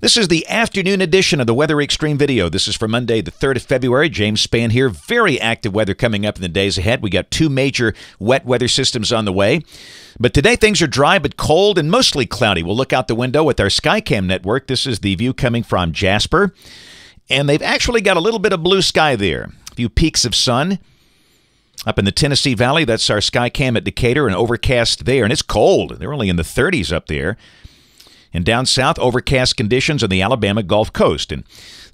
This is the afternoon edition of the Weather Extreme video. This is for Monday, the 3rd of February. James Spann here. Very active weather coming up in the days ahead. We got two major wet weather systems on the way. But today, things are dry but cold and mostly cloudy. We'll look out the window with our SkyCam network. This is the view coming from Jasper. And they've actually got a little bit of blue sky there. A few peaks of sun. Up in the Tennessee Valley, that's our SkyCam at Decatur, and overcast there. And it's cold. They're only in the 30s up there. And down south, overcast conditions on the Alabama Gulf Coast. And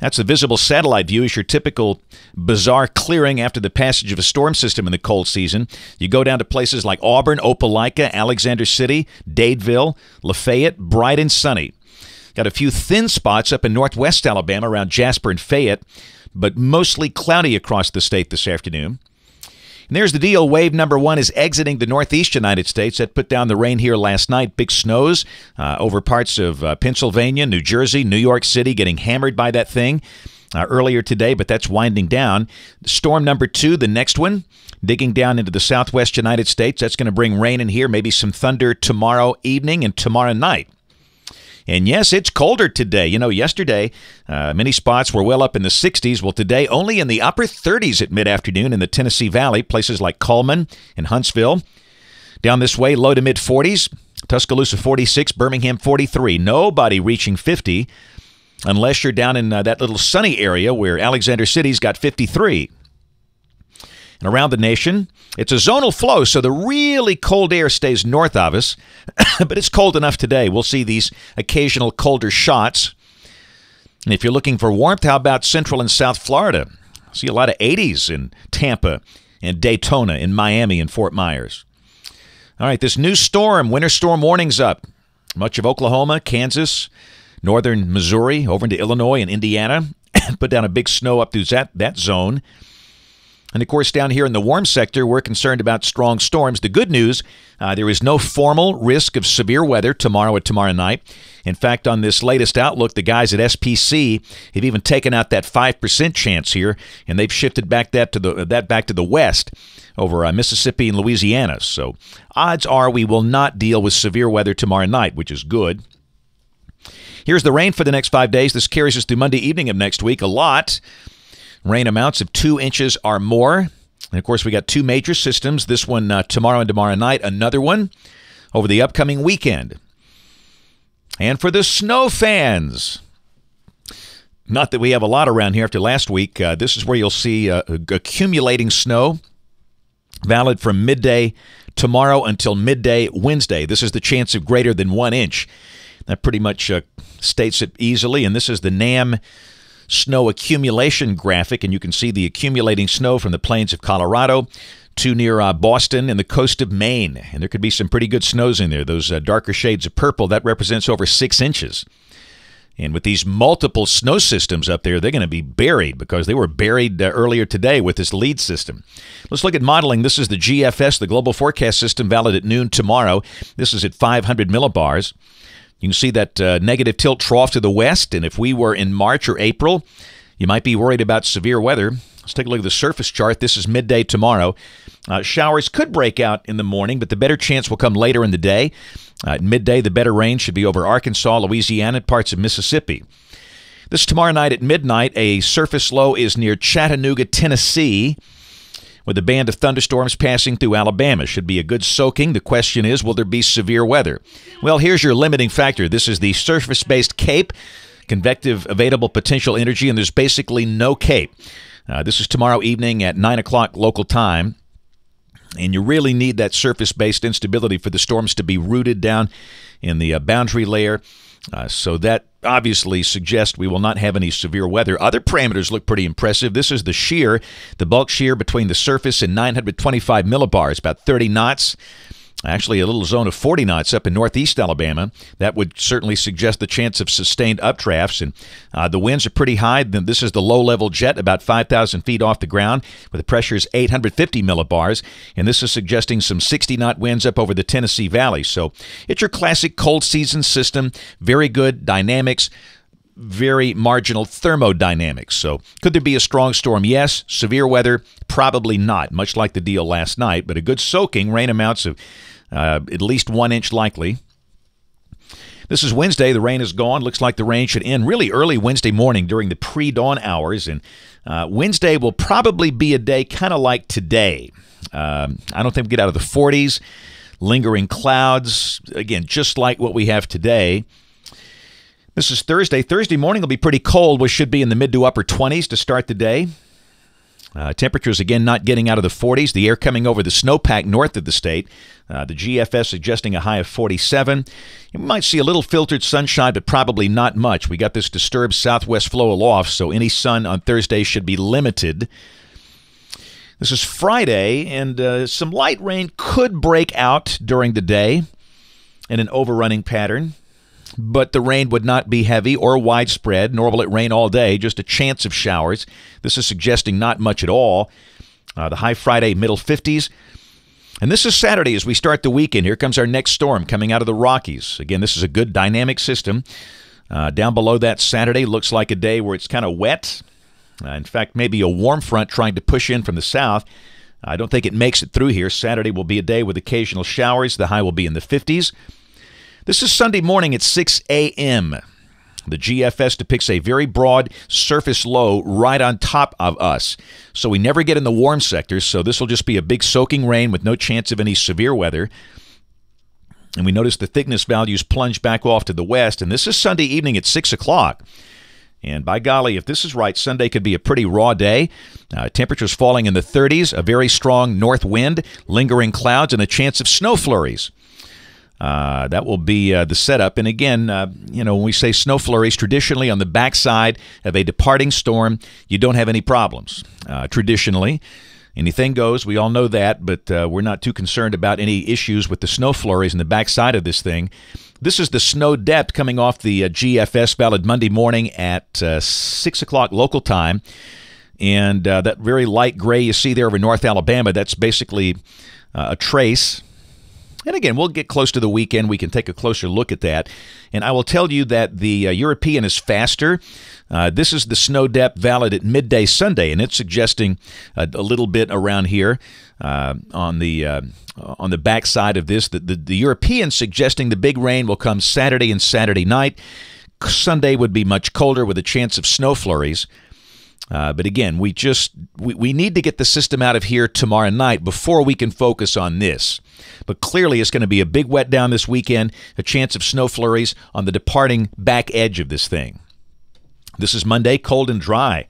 that's the visible satellite view. Is your typical bizarre clearing after the passage of a storm system in the cold season. You go down to places like Auburn, Opelika, Alexander City, Dadeville, Lafayette, bright and sunny. Got a few thin spots up in northwest Alabama around Jasper and Fayette, but mostly cloudy across the state this afternoon. And there's the deal. Wave number one is exiting the northeast United States. That put down the rain here last night. Big snows over parts of Pennsylvania, New Jersey, New York City, getting hammered by that thing earlier today, but that's winding down. Storm number two, the next one, digging down into the southwest United States. That's going to bring rain in here, maybe some thunder tomorrow evening and tomorrow night. And yes, it's colder today. You know, yesterday, many spots were well up in the 60s. Well, today, only in the upper 30s at mid-afternoon in the Tennessee Valley, places like Cullman and Huntsville. Down this way, low to mid-40s, Tuscaloosa 46, Birmingham 43. Nobody reaching 50 unless you're down in that little sunny area where Alexander City's got 53. And around the nation, it's a zonal flow, so the really cold air stays north of us, but it's cold enough today. We'll see these occasional colder shots. And if you're looking for warmth, how about Central and South Florida? See a lot of 80s in Tampa and Daytona and Miami and Fort Myers. All right, this new storm, winter storm warnings up. Much of Oklahoma, Kansas, northern Missouri, over into Illinois and Indiana. Put down a big snow up through that zone. And, of course, down here in the warm sector, we're concerned about strong storms. The good news, there is no formal risk of severe weather tomorrow or tomorrow night. In fact, on this latest outlook, the guys at SPC have even taken out that 5% chance here, and they've shifted back that back to the west over Mississippi and Louisiana. So odds are we will not deal with severe weather tomorrow night, which is good. Here's the rain for the next 5 days. This carries us through Monday evening of next week. A lot. Rain amounts of 2 inches or more. And, of course, we got two major systems, this one tomorrow and tomorrow night, another one over the upcoming weekend. And for the snow fans, not that we have a lot around here after last week, this is where you'll see accumulating snow, valid from midday tomorrow until midday Wednesday. This is the chance of greater than 1 inch. That pretty much states it easily, and this is the NAM snow accumulation graphic, and you can see the accumulating snow from the plains of Colorado to near Boston and the coast of Maine. And there could be some pretty good snows in there. Those darker shades of purple, that represents over 6 inches. And with these multiple snow systems up there, they're going to be buried because they were buried earlier today with this lead system. Let's look at modeling. This is the GFS, the Global Forecast System, valid at noon tomorrow. This is at 500 millibars. You can see that negative tilt trough to the west, and if we were in March or April, you might be worried about severe weather. Let's take a look at the surface chart. This is midday tomorrow. Showers could break out in the morning, but the better chance will come later in the day. At midday, the better rain should be over Arkansas, Louisiana, and parts of Mississippi. This tomorrow night at midnight, a surface low is near Chattanooga, Tennessee, with a band of thunderstorms passing through Alabama. Should be a good soaking. The question is, will there be severe weather? Well, here's your limiting factor. This is the surface-based CAPE, convective available potential energy, and there's basically no CAPE. This is tomorrow evening at 9 o'clock local time, and you really need that surface-based instability for the storms to be rooted down in the boundary layer. So that obviously suggests we will not have any severe weather. Other parameters look pretty impressive. This is the shear, the bulk shear between the surface and 925 millibars, about 30 knots. Actually, a little zone of 40 knots up in northeast Alabama. That would certainly suggest the chance of sustained updrafts. And the winds are pretty high. Then this is the low-level jet, about 5,000 feet off the ground, where the pressure is 850 millibars. And this is suggesting some 60-knot winds up over the Tennessee Valley. So it's your classic cold season system. Very good dynamics. Very marginal thermodynamics. So could there be a strong storm? Yes. Severe weather? Probably not, much like the deal last night. But a good soaking, rain amounts of at least 1 inch likely. This is Wednesday. The rain is gone. Looks like the rain should end really early Wednesday morning during the pre-dawn hours. And Wednesday will probably be a day kind of like today. I don't think we get out of the 40s. Lingering clouds, again, just like what we have today. This is Thursday. Thursday morning will be pretty cold. We should be in the mid to upper 20s to start the day. Temperatures, again, not getting out of the 40s. The air coming over the snowpack north of the state. The GFS suggesting a high of 47. You might see a little filtered sunshine, but probably not much. We got this disturbed southwest flow aloft, so any sun on Thursday should be limited. This is Friday, and some light rain could break out during the day in an overrunning pattern, but the rain would not be heavy or widespread, nor will it rain all day, just a chance of showers. This is suggesting not much at all. The high Friday, middle 50s. And this is Saturday as we start the weekend. Here comes our next storm coming out of the Rockies. Again, this is a good dynamic system. Down below that Saturday looks like a day where it's kind of wet. In fact, maybe a warm front trying to push in from the south. I don't think it makes it through here. Saturday will be a day with occasional showers. The high will be in the 50s. This is Sunday morning at 6 a.m. The GFS depicts a very broad surface low right on top of us. So we never get in the warm sectors, so this will just be a big soaking rain with no chance of any severe weather. And we notice the thickness values plunge back off to the west, and this is Sunday evening at 6 o'clock. And by golly, if this is right, Sunday could be a pretty raw day. Temperatures falling in the 30s, a very strong north wind, lingering clouds, and a chance of snow flurries. That will be the setup. And again, you know, when we say snow flurries, traditionally on the backside of a departing storm, you don't have any problems. Traditionally, anything goes. We all know that, but we're not too concerned about any issues with the snow flurries in the backside of this thing. This is the snow depth coming off the GFS valid Monday morning at 6 o'clock local time. And that very light gray you see there over North Alabama, that's basically a trace. And again, we'll get close to the weekend. We can take a closer look at that. And I will tell you that the European is faster. This is the snow depth valid at midday Sunday, and it's suggesting a little bit around here on the backside of this. The European suggesting the big rain will come Saturday and Saturday night. Sunday would be much colder with a chance of snow flurries. But again, we need to get the system out of here tomorrow night before we can focus on this. But clearly, it's going to be a big wet down this weekend, a chance of snow flurries on the departing back edge of this thing. This is Monday, cold and dry.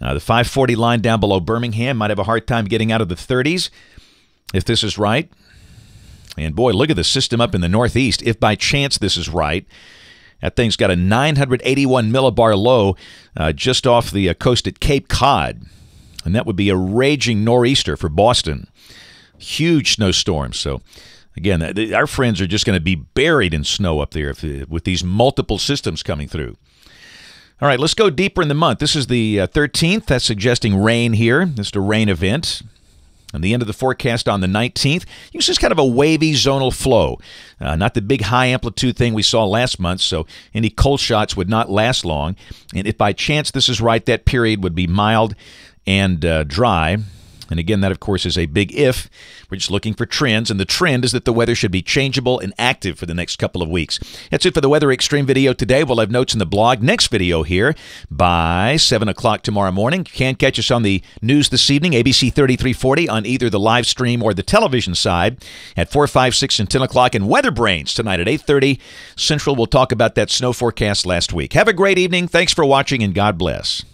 The 540 line down below Birmingham might have a hard time getting out of the 30s, if this is right. And boy, look at the system up in the northeast. If by chance this is right, that thing's got a 981 millibar low just off the coast at Cape Cod. And that would be a raging nor'easter for Boston. Huge snowstorm. So, again, our friends are just going to be buried in snow up there with these multiple systems coming through. All right, let's go deeper in the month. This is the 13th. That's suggesting rain here. This is a rain event. And the end of the forecast on the 19th, it's just kind of a wavy zonal flow. Not the big high amplitude thing we saw last month, so any cold shots would not last long. And if by chance this is right, that period would be mild and dry. And again, that, of course, is a big if. We're just looking for trends, and the trend is that the weather should be changeable and active for the next couple of weeks. That's it for the Weather Extreme video today. We'll have notes in the blog. Next video here by 7 o'clock tomorrow morning. You can catch us on the news this evening, ABC 3340, on either the live stream or the television side at 4, 5, 6, and 10 o'clock. And Weather Brains tonight at 8:30 Central. We'll talk about that snow forecast last week. Have a great evening. Thanks for watching, and God bless.